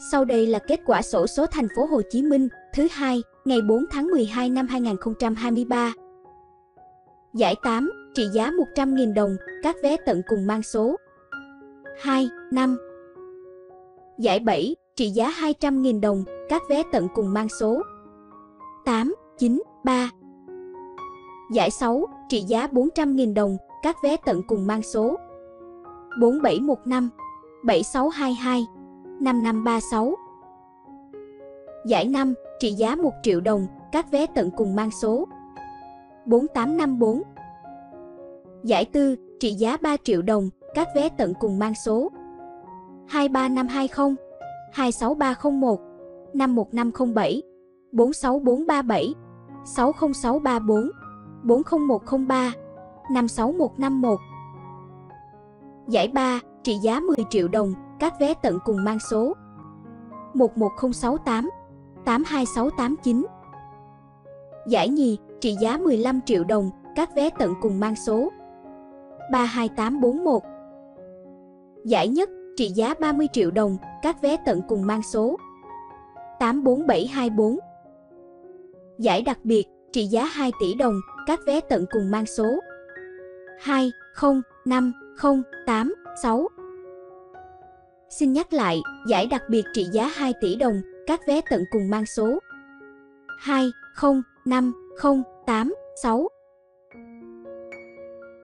Sau đây là kết quả xổ số thành phố Hồ Chí Minh thứ hai ngày 4 tháng 12 năm 2023. Giải 8, trị giá 100.000 đồng, các vé tận cùng mang số 2, 5. Giải 7, trị giá 200.000 đồng, các vé tận cùng mang số 8, 9, 3. Giải 6, trị giá 400.000 đồng, các vé tận cùng mang số 4, 7, 1, 5, 7, 6, 2, 2, 5, 5, 3, 6. Giải 5, trị giá 1 triệu đồng, các vé tận cùng mang số 4854. Giải 4, trị giá 3 triệu đồng, các vé tận cùng mang số 23520, 26301, 51507, 46437, 60634, 40103, 56151. Giải 3, trị giá 10 triệu đồng, các vé tận cùng mang số 11068, 82689. Giải nhì, trị giá 15 triệu đồng, các vé tận cùng mang số 32841. Giải nhất, trị giá 30 triệu đồng, các vé tận cùng mang số 84724. Giải đặc biệt, trị giá 2 tỷ đồng, các vé tận cùng mang số 2050886. Xin nhắc lại, giải đặc biệt trị giá 2 tỷ đồng, các vé tận cùng mang số 2050886.